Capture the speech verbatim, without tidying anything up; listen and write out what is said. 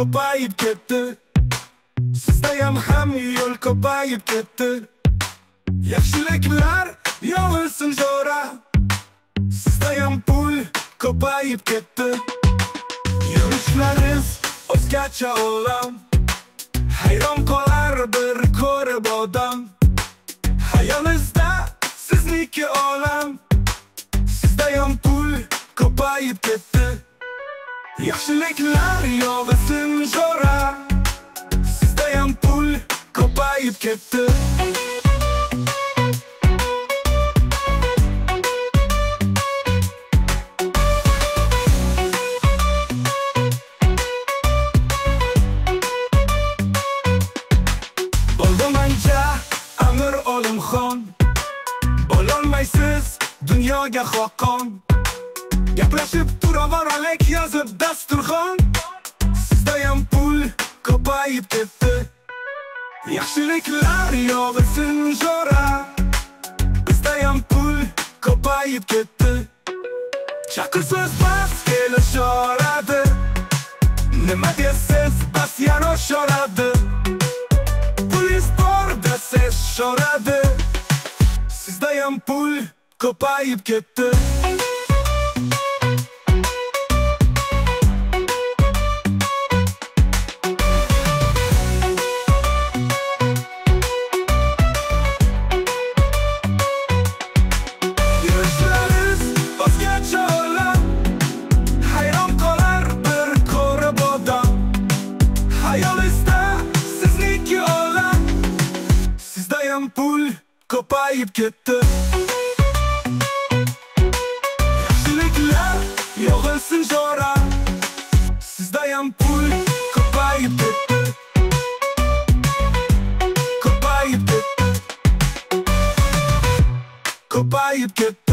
ko'payib ketdi. Sizdayam ham yo'l ko'payib ketdi. Yaxshiliklar yo'lsin jo'ra. Sizdayam pul ko'payib ketdi. Yurishlarimiz o'zgacha olam. Hayron qolar bir ko'rib odam. Hayolingizda sizniki olam. Sizdayam pul ko'payib ketdi. Yaxshiliklar yo'lsin jo'ra. Sizdayam pul ko'payib ketdi. Bololmaysiz dunyoga xoqon. Gaplashib turaveraylik yozib dasturxon. Sizdayam pul ko'payib ketdi. Yaxshiliklar yog'ilsin jo'ra. Bizdayam pul ko'payib ketdi. Chaqir so'z bas kelisha oladi. Nima desiz bas yarasha oladi. Puliz bor desiz shoradi. Sizdayam pul ko'payib ketdi. Yurishlarimiz o'zgacha olam. Hayron qolar bir ko'rib odam. Hayolingizda sizniki olam. Sizdayam pul ko'payib ketdi. Yaxshiliklar yog'ilsin jo'ra. Sizdayam pul ko'payib ketdi. Ko'payib ketdi. Ko'payib ketdi.